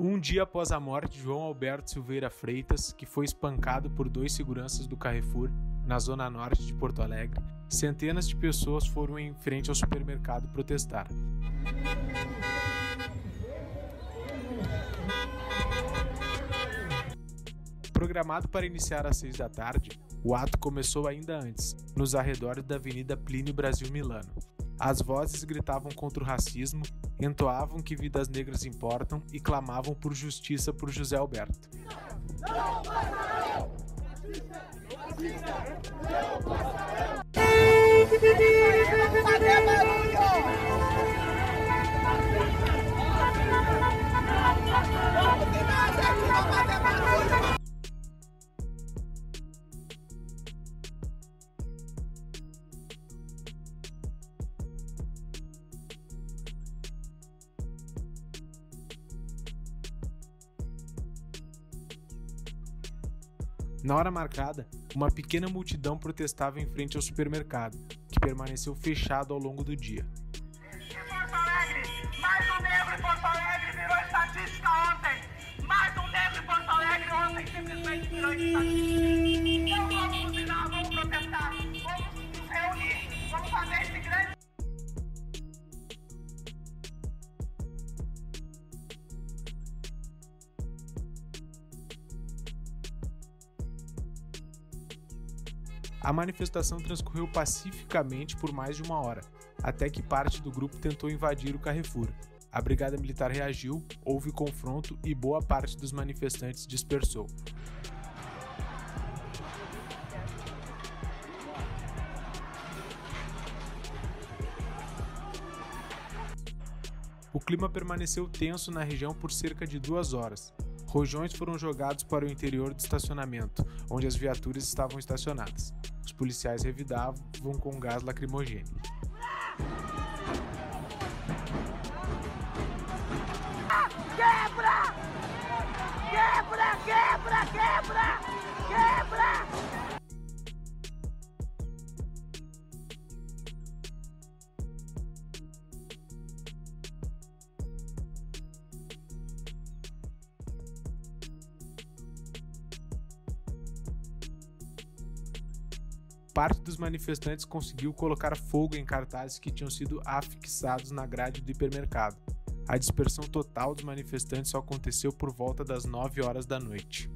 um dia após a morte de João Alberto Silveira Freitas, que foi espancado por dois seguranças do Carrefour, na zona norte de Porto Alegre, centenas de pessoas foram em frente ao supermercado protestar. Programado para iniciar às 6 da tarde, o ato começou ainda antes, nos arredores da Avenida Plínio Brasil Milano. As vozes gritavam contra o racismo, entoavam que vidas negras importam e clamavam por justiça por José Alberto. Não passarão! Não passarão! Vamos fazer barulho! Na hora marcada, uma pequena multidão protestava em frente ao supermercado, que permaneceu fechado ao longo do dia. Em Porto Alegre, mais um negro em Porto Alegre virou estatística ontem. Mais um negro em Porto Alegre ontem simplesmente virou estatística. Então vamos combinar, vamos protestar, vamos nos reunir, vamos fazer esse grande... A manifestação transcorreu pacificamente por mais de uma hora, até que parte do grupo tentou invadir o Carrefour. A Brigada Militar reagiu, houve confronto e boa parte dos manifestantes dispersou. O clima permaneceu tenso na região por cerca de 2 horas. Rojões foram jogados para o interior do estacionamento, onde as viaturas estavam estacionadas. Os policiais revidavam com gás lacrimogêneo. Quebra! Quebra! Quebra! Quebra! Quebra! Parte dos manifestantes conseguiu colocar fogo em cartazes que tinham sido afixados na grade do hipermercado. A dispersão total dos manifestantes só aconteceu por volta das 21h da noite.